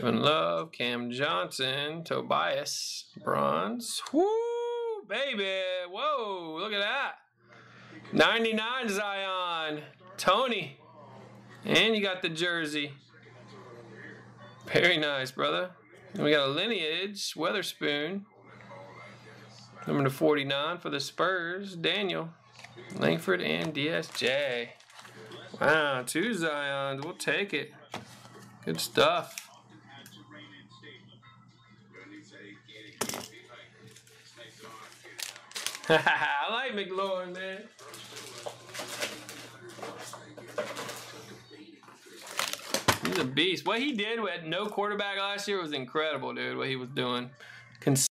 Kevin Love, Cam Johnson, Tobias, bronze. Woo, baby. Whoa, look at that. 99 Zion. Tony. And you got the jersey. Very nice, brother. And we got a lineage, Weatherspoon. Number to 49 for the Spurs, Daniel. Langford and DSJ. Wow, 2 Zions. We'll take it. Good stuff. I like McLaurin, man. He's a beast. What he did with no quarterback last year was incredible, dude, what he was doing.